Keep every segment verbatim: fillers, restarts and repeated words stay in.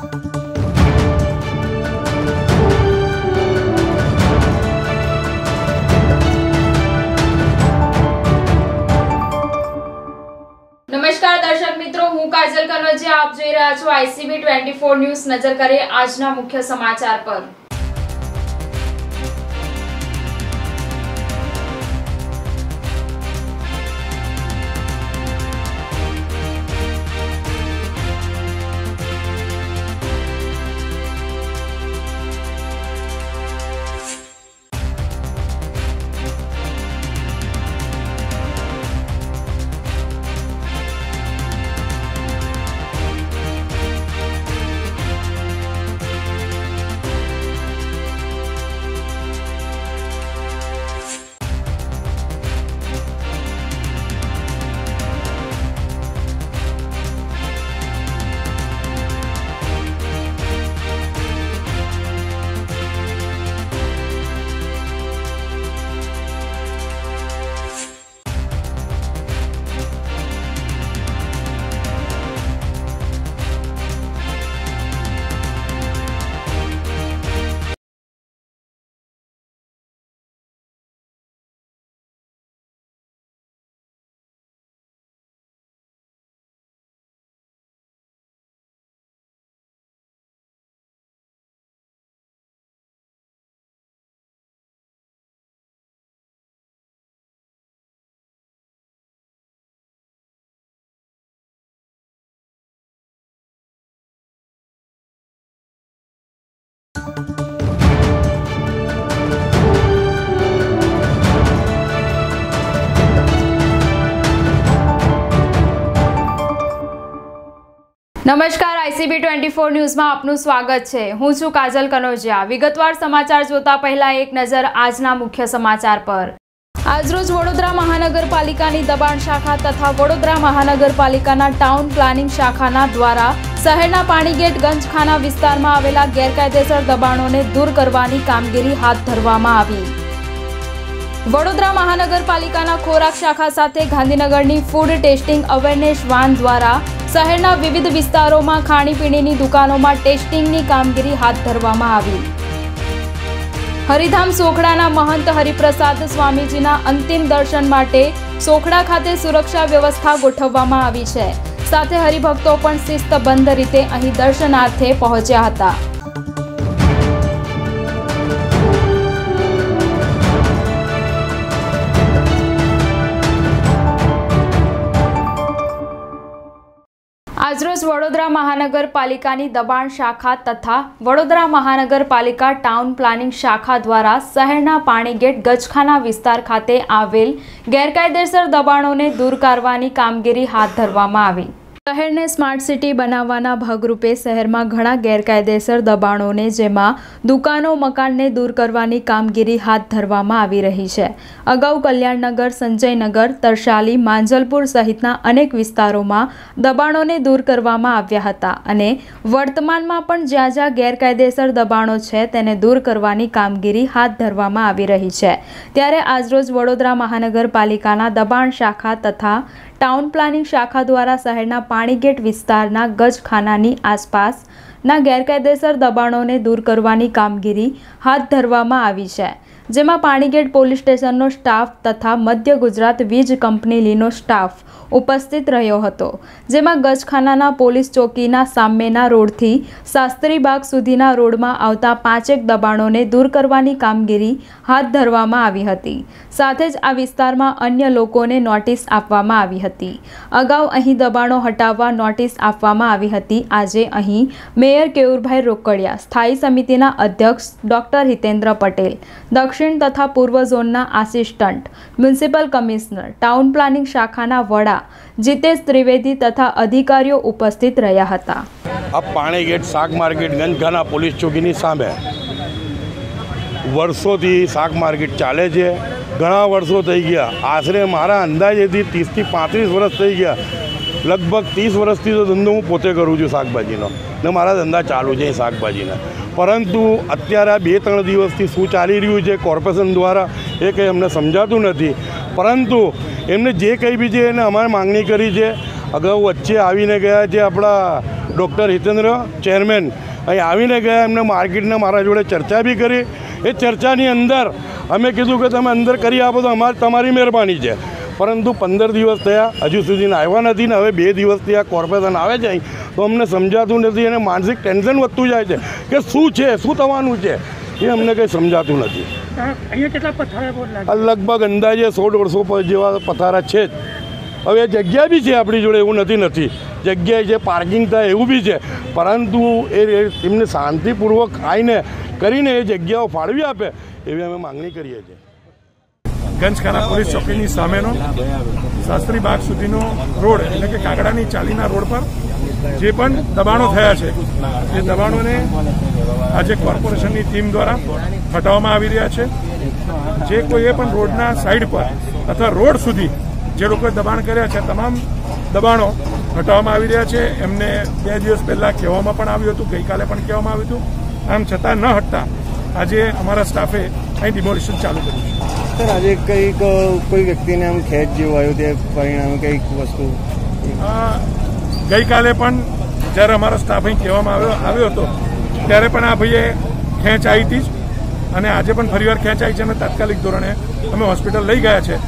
नमस्कार दर्शक मित्रों, हूँ काजल कनौजिया। आप જોઈ રહ્યા છો आईसीबी ट्वेंटी फोर न्यूज। नजर करें आज ना मुख्य समाचार पर। नमस्कार, आईसीबी ट्वेंटी फोर न्यूज में आपनु स्वागत है। हूँ छू काजल कनौजिया। विगतवार समाचार जोता पहला एक नजर आजना मुख्य समाचार पर। આજરોજ વડોદરા મહાનગરપાલિકાની દબાણ શાખા તથા વડોદરા મહાનગરપાલિકાના ટાઉન પ્લાનિંગ શાખાના દ્વારા શહેરના પાણીગેટ ગંજખાના વિસ્તારમાં આવેલા ગેરકાયદેસર દબાણોને દૂર કરવાની કામગીરી હાથ ધરવામાં આવી। વડોદરા મહાનગરપાલિકાના ખોરાક શાખા સાથે ગાંધીનગરની ફૂડ ટેસ્ટિંગ અવેરનેસ વાન દ્વારા શહેરના વિવિધ વિસ્તારોમાં ખાણીપીણીની દુકાનોમાં ટેસ્ટિંગની કામગીરી હાથ ધરવામાં આવી। हरिधाम सोखड़ा महंत हरिप्रसाद स्वामीजी अंतिम दर्शन माटे सोखड़ा खाते सुरक्षा व्यवस्था गोठववामां आवी छे। साथे हरिभक्तों पण शिस्तबद्ध रीते अहीं दर्शनार्थे पहोंच्या हता। આજરોજ વડોદરા મહાનગરપાલિકાની દબાણ શાખા તથા વડોદરા મહાનગરપાલિકા ટાઉન પ્લાનિંગ શાખા દ્વારા શહેરના પાણીગેટ ગજખાના વિસ્તાર ખાતે આવેલ ગેરકાયદેસર દબાણોને દૂર કરવાની કામગીરી હાથ ધરવામાં આવી। શહેરને સ્માર્ટ સિટી બનાવવાના ભાગરૂપે શહેરમાં ઘણા ગેરકાયદેસર દબાણોને, જેમાં દુકાનો મકાનને દૂર કરવાની કામગીરી હાથ ધરવામાં આવી રહી છે। અગાઉ કલ્યાણનગર, સંજયનગર, તરશાલી, માંજલપુર સહિતના અનેક વિસ્તારોમાં દબાણોને દૂર કરવામાં આવ્યા હતા અને વર્તમાનમાં પણ જ્યાં જ્યાં ગેરકાયદેસર દબાણો છે તેને દૂર કરવાની કામગીરી હાથ ધરવામાં આવી રહી છે। ત્યારે આજરોજ વડોદરા મહાનગરપાલિકાના દબાણ શાખા તથા ટાઉન પ્લાનિંગ શાખા દ્વારા શહેરના પાણીગેટ વિસ્તારના ગજખાનાની આસપાસના ગેરકાયદેસર દબાણોને દૂર કરવાની કામગીરી હાથ ધરવામાં આવી છે, જેમાં પાણીગેટ પોલીસ સ્ટેશનનો સ્ટાફ તથા મધ્ય ગુજરાત વીજ કંપની લીનો સ્ટાફ ઉપસ્થિત રહ્યો હતો। જેમાં ગજખાનાના પોલીસ ચોકીના સામેના રોડથી શાસ્ત્રીબાગ સુધીના રોડમાં આવતા પાંચેક દબાણોને દૂર કરવાની કામગીરી હાથ ધરવામાં આવી હતી। સાથે જ આ વિસ્તારમાં અન્ય લોકોને નોટિસ આપવામાં આવી હતી। અગાઉ અહીં દબાણો હટાવવા નોટિસ આપવામાં આવી હતી। આજે અહીં મેયર કેયુરભાઈ રોકડિયા, સ્થાયી સમિતિના અધ્યક્ષ ડોક્ટર હિતેન્દ્ર પટેલ, દક્ષ દક્ષिण तथा पूर्व जोनना assistant municipal commissioner, town planning शाखाना वड़ा जितेश त्रिवेदी तथा अधिकारी उपस्थित रहा हता। अब पाणी गेट शाक मार्केट गंजखाना पोलिस चौकीनी सामे वर्षोथी शाक मार्केट चाले छे। घणा वर्षो थई गया, आश्रे मारा अंदाजे थी तीस थी पैंतीस वर्ष थई गया। लगभग तीस वर्षथी तो धंधो हूँ पोते करूँ छूं शाकभाजीनो ने मारा धंधा चालू छे शाकभाजीना। परंतु अत्यारे बे त्रण दिवसथी शू चाली रह्यु छे कॉर्पोरेशन द्वारा ए कंई अमने समजातुं नथी। परंतु एमने जे कंई बी जे अमारे मांगणी करी छे, अगाऊ वच्चे आवीने गया जे आपड़ा डॉक्टर जितेंद्र चेयरमैन अहीं आवीने गया, एमने मार्केट ने मारा जोड़े चर्चा भी करी। ए चर्चानी अंदर अमे कीधुं के तमे अंदर करी आपो तो अमारी तमारी मेहरबानी छे, परंतु पंदर दिवस थया हजू सुधी आव्या नथी ने हवे बे दिवस थी आ कॉर्पोरेशन आवे छे तो अमने समजातुं नथी अने मानसिक टेन्शन वधतुं जाय छे के शुं छे शुं थवानुं छे ये अमने कहीं समजातुं नथी। लगभग अंदाजे सौ डेढ़ सौ जेवा पथारा छे। हवे जग्या भी छे आपणी जोड़े, एवुं नथी नथी जग्याए छे, पार्किंग थाय एवुं भी छे, परंतु ए एमने शांतिपूर्वक आवीने करीने ए जग्याओ फाळवी आपे एवी अमे मागणी करीए छे। गंजखाना पुलिस चौकीनी सामेनो शास्त्री बाग सुधीनो रोड एटले के कागड़ानी चालीना रोड पर जे पण दबाणो थया छे ते दबाणोने आज कॉर्पोरेशननी टीम द्वारा हटाववामां आवी रह्या छे। जे कोईए पण रोडना साइड पर अथवा रोड सुधी जे लोकोए दबाण कर्या छे तमाम दबाणो हटाववामां आवी रह्या छे। एमने बे दिवस पहेला कहेवामां पण आव्युं हतुं, गईकाले पण कहेवामां आव्युं हतुं, आम छतां न हटता आजे अमारा स्टाफे अहीं डिमोलिशन चालू कर्युं छे। सर आज कई कोई व्यक्ति ने हम खेत जीव आयो थे परिणाम कई वस्तु गई काले जरा अमरा स्टाफ अँ कहू तेरे आ भाई खेच आई थी आज फरीवार खेच आई है। तात्कालिक धोरणे अमे हॉस्पिटल लई गया है।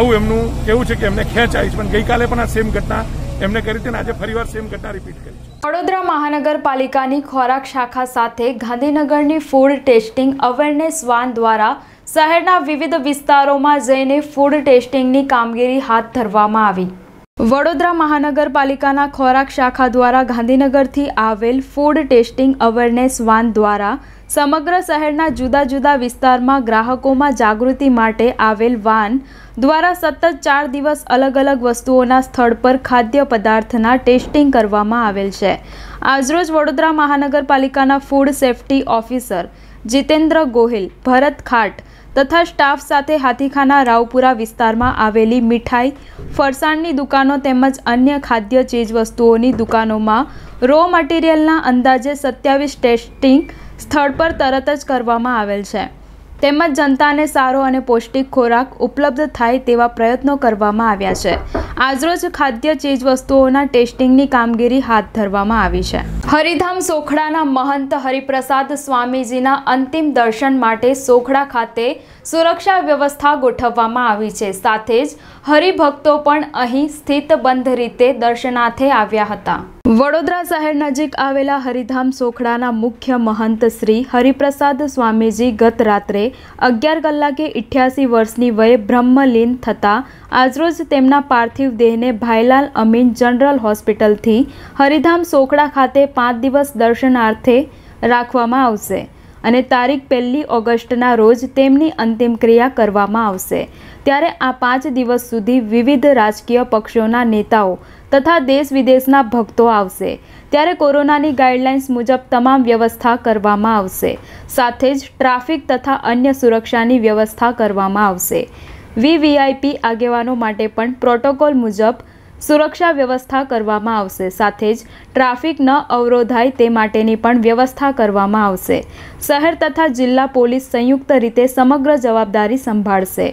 आव एम कहूँ कि अमने खेच आई है गई काले आ सेम घटना एमने करी थी आज फरीवार सेम घटना रिपीट करी। वडोदरा महानगरपालिकानी खोराक शाखा साथे गांधीनगरनी फूड टेस्टिंग अवेरनेस वान द्वारा शहरना विविध विस्तारोमां जईने फूड टेस्टिंगनी कामगीरी हाथ धरवामां आवी। वडोदरा महानगरपालिकाना खोराक शाखा द्वारा गांधीनगरथी आवेल फूड टेस्टिंग अवेरनेस वान द्वारा समग्र शहरना जुदा जुदा विस्तारमां ग्राहकोमां जागृति माटे आवेल वान द्वारा सतत चार दिवस अलग अलग वस्तुओना स्थळ पर खाद्य पदार्थना टेस्टिंग करवामां आवेल छे। આજરોજ વડોદરા મહાનગરપાલિકાના food safety officer Jitendra Gohil, Bharat Khat તથા સ્ટાફ સાથે હાથીખાના રાવપુરા વિસ્તારમાં આવેલી મીઠાઈ, ફરસાણની દુકાનો તેમજ અન્ય ખાદ્ય ચીજવસ્તુઓની દુકાનોમાં રો મટીરિયલના અંદાજે સત્યાવીસ ટેસ્ટિંગ સ્થળ પર તરત જ કરવામાં આવેલ છે। તેમજ જનતાને સારો અને પૌષ્ટિક ખોરાક ઉપલબ્ધ થાય તેવા પ્રયત્નો કરવામાં આવ્યા છે। આજરોજ ખાદ્ય ચીજવસ્તુઓના ટેસ્ટિંગની કામગીરી હાથ ધરવામાં આવી છે। હરિધામ સોખડાના મહંત હરિપ્રસાદ સ્વામીજીના અંતિમ દર્શન માટે સોખડા ખાતે સુરક્ષા વ્યવસ્થા ગોઠવવામાં આવી છે। સાથે જ હરિભક્તો પણ અહીં સ્થિત બંધ રીતે દર્શનાર્થે આવ્યા હતા। વડોદરા શહેર નજીક આવેલા હરિધામ સોખડાના મુખ્ય મહંત શ્રી હરિપ્રસાદ સ્વામીજી ગત રાત્રે અગિયાર કલાકે અઠ્યાસી વર્ષની વયે બ્રહ્મલીન થતાં આજરોજ તેમના પાર્થિવ દેહને ભાઈલાલ અમીન જનરલ હોસ્પિટલથી હરિધામ સોખડા ખાતે પાંચ દિવસ દર્શનાર્થે રાખવામાં આવશે અને તારીખ પહેલી ઓગસ્ટના રોજ તેમની અંતિમ ક્રિયા કરવામાં આવશે। ત્યારે આ પાંચ દિવસ સુધી વિવિધ રાજકીય પક્ષોના નેતાઓ તથા દેશ વિદેશના ભક્તો આવશે। ત્યારે કોરોનાની ગાઈડલાઇન્સ મુજબ તમામ વ્યવસ્થા કરવામાં આવશે, સાથે જ ટ્રાફિક તથા અન્ય સુરક્ષાની વ્યવસ્થા કરવામાં આવશે। વીવીઆઈપી આગેવાનો માટે પણ પ્રોટોકોલ મુજબ સુરક્ષા વ્યવસ્થા કરવામાં આવશે, સાથે જ ટ્રાફિક ન અવરોધાય તે માટેની પણ વ્યવસ્થા કરવામાં આવશે। શહેર તથા જિલ્લા પોલીસ સંયુક્ત રીતે સમગ્ર જવાબદારી સંભાળશે।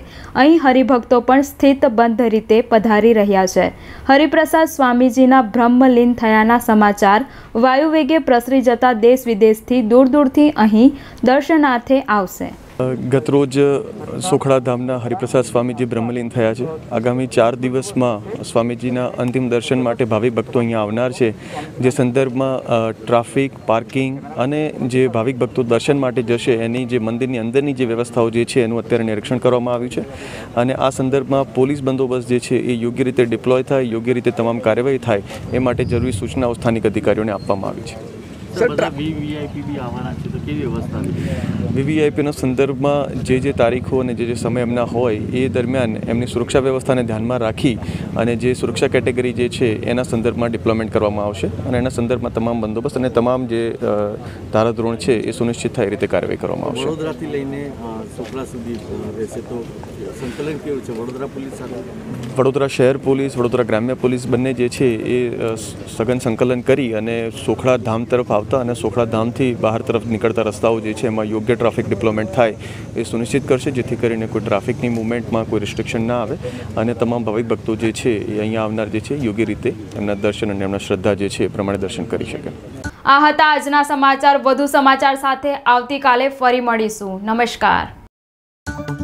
અહીં હરિભક્તો પણ સ્થિત બંધ રીતે પધારી રહ્યા છે। હરિપ્રસાદ સ્વામીજીના બ્રહ્મલીન થયાના સમાચાર વાયુવેગે પ્રસરી જતા દેશ વિદેશથી દૂર દૂરથી અહીં દર્શનાર્થે આવશે। गतरोज सोखड़ा धामना हरिप्रसाद स्वामीजी ब्रह्मलीन थया छे। आगामी चार दिवस में स्वामीजीना अंतिम दर्शन माटे भाविक भक्तों अहीं आवनार छे। जे संदर्भ में ट्राफिक पार्किंग अने जे भाविक भक्तों दर्शन माटे जशे एनी जे मंदिरनी अंदरनी जे व्यवस्थाओ जे छे एनुं अत्यारे निरीक्षण करवामां आव्युं छे अने आ संदर्भ में पोलीस बंदोबस्त जे छे ए योग्य रीते डिप्लॉय थाय, योग्य रीते तमाम कार्यवाही थाय ए माटे जरूरी सूचनाओ स्थानिक अधिकारीओने आपवामां आवी छे। वीवीआईपी संदर्भ में जे जे तारीखों ने जे जे समय एमना होय ए दरमियान एमनी सुरक्षा व्यवस्था ने ध्यान में राखी अने जे सुरक्षा कैटेगरी जे छे एना संदर्भ में डिप्लॉयमेंट करवामां आवशे अने एना संदर्भ में तमाम बंदोबस्त अने तमाम जे धाराधोरण छे ए सुनिश्चित थाय रीते कार्यवाही करवामां आवशे। वडोदराथी लईने सोखड़ा सुधी रहेशे तो संकलन केवुं छे? वडोदरा पोलीस साथे वडोदरा शहर पोलीस, वडोदरा ग्राम्य पोलीस बंने जे छे ए सघन संकलन करी अने सोखड़ा धाम तरफ આવતા અને સોખડા ધામથી બહાર તરફ નીકળતા રસ્તાઓ જે છે એમાં યોગ્ય ટ્રાફિક ડિપ્લોયમેન્ટ થાય એ સુનિશ્ચિત કરશે, જેથી કરીને કોઈ ટ્રાફિકની મૂવમેન્ટમાં કોઈ રિસ્ટ્રિક્શન ના આવે અને તમામ ભાવિક ભક્તો જે છે એ અહીંયા આવનાર જે છે યોગ્ય રીતે એમના દર્શન અને એમના શ્રદ્ધા જે છે એ પ્રમાણે દર્શન કરી શકે। આ હતા આજના સમાચાર। વધુ સમાચાર સાથે આવતીકાલે ફરી મળીશું। નમસ્કાર।